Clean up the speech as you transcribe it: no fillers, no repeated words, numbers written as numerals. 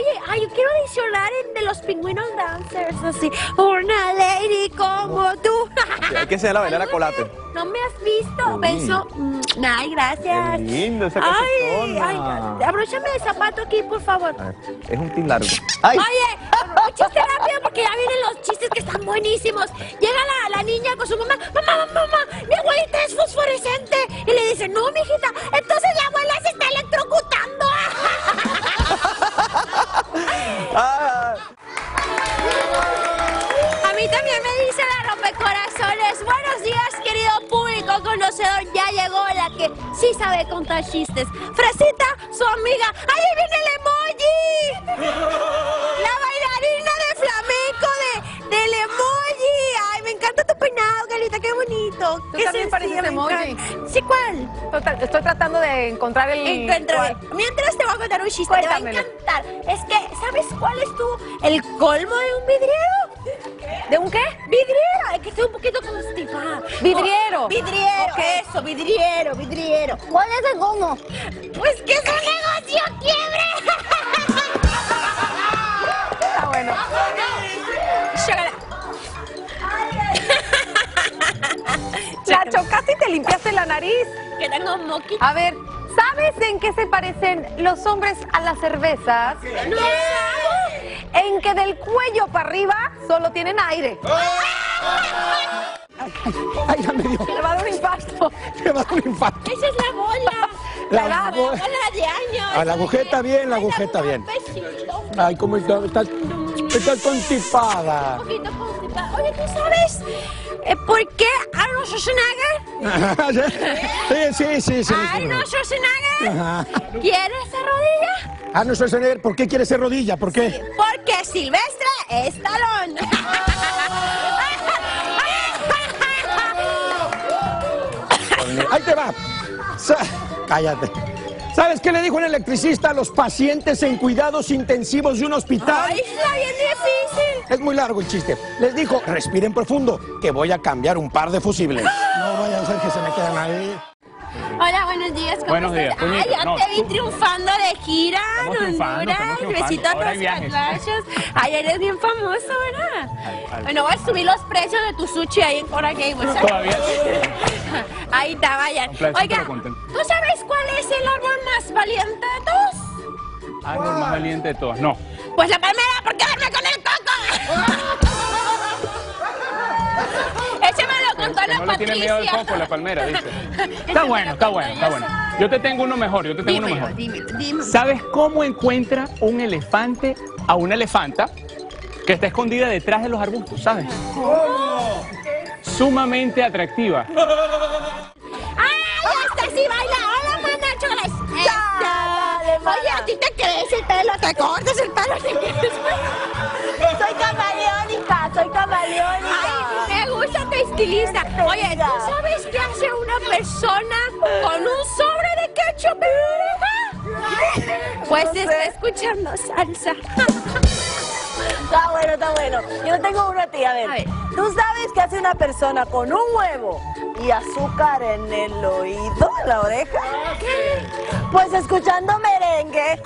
Oye, ay, yo quiero adicionar el de los pingüinos dancers, así. Una lady como tú. Sí, hay que hacer la bailar a Colate. No me has visto. Beso. Ay, gracias. Qué lindo esa cachetona. Ay, abróchame el zapato aquí, por favor. Es un tin largo. Ay. Oye, chiste rápido porque ya vienen los chistes que están buenísimos. Llega la niña con su mamá. Mamá, mamá, mi abuelita es fosforescente. Y le dice, no, mijita, entonces la abuela se está electrocutando. A mí también me dice la rompecorazones. Buenos días, querido público conocedor. Ya llegó la que sí sabe contar chistes. Fresita, su amiga. ¡Ahí viene el emoji! La bailarina de flamenco del emoji. ¡Ay, me encanta tu peinado, Galita! ¡Qué bonito! ¿Tú también pareces emoji? Sí, ¿cuál? Estoy tratando de encontrar el... Mientras te voy a contar un chiste. Cuéntamelo. Te va a encantar. Es que, ¿sabes cuál es tú? El colmo de un vidriero. ¿De un qué? Vidriero. Es que estoy un poquito constipada. Vidriero. Vidriero. Okay. Eso, vidriero, vidriero. ¿Cuál es el colmo? Pues que es un negocio quiebre. Está bueno. Chacho, casi te limpiaste la nariz. Que tengo moquito. A ver, ¿sabes en qué se parecen los hombres a las cervezas? No. En que del cuello para arriba solo tienen aire. Ay, ay, ay, ya me dio. Le va a dar un infarto. Le va a dar un infarto. Esa es la bola. La bola de años. A la agujeta bien, la agujeta bien. Ay, cómo estás constipada. Un poquito constipada. Oye, ¿tú sabes por qué Arnold Schwarzenegger? Sí. Arnold Schwarzenegger quiere ser rodilla. Arnold Schwarzenegger, ¿por qué quiere ser rodilla? ¿Por qué? Sí, porque Silvestre es talón. Ahí te va. Cállate. ¿Sabes qué le dijo un electricista a los pacientes en cuidados intensivos de un hospital? ¡Ay, está bien difícil! Es muy largo el chiste. Les dijo, respiren profundo, que voy a cambiar un par de fusibles. No vayan a ser que se me quedan ahí. Hola, buenos días. ¿Cómo estás? Buenos días. Ay, ya te vi triunfando de gira en Honduras. Besito a tus catlachos. Ay, eres bien famoso, ¿verdad? Bueno, voy a subir los precios de tu sushi ahí en Cora Gables. Todavía. Ahí está, vayan. Oiga, ¿tú sabes cuál es el árbol más valiente de todos? Árbol más valiente de todos, no. Pues la palmera, ¿por qué duerme con el coco? Ese me lo contó la Patricia. No tiene miedo al coco, la palmera, dice. Está bueno, está bueno, está bueno. Yo te tengo uno mejor, yo te tengo uno mejor. Dímelo. ¿Sabes cómo encuentra un elefante a una elefanta que está escondida detrás de los arbustos, sabes? ¿Cómo? Sumamente atractiva. ¡Ay, hasta sí baila! ¡Hola, manachores! Oye, ¿a ti te crees el pelo? ¿Te cortas el pelo? Soy camaleónica, soy camaleónica. Ay, me gusta tu estilista. Oye, ¿tú sabes qué hace una persona con un sobre de ketchup en la oreja? Pues está escuchando salsa. Está bueno, está bueno. Yo tengo una tía, a ver. ¿Tú sabes qué hace una persona con un huevo y azúcar en el oído, en la oreja? ¿Qué? Pues escuchando merengue.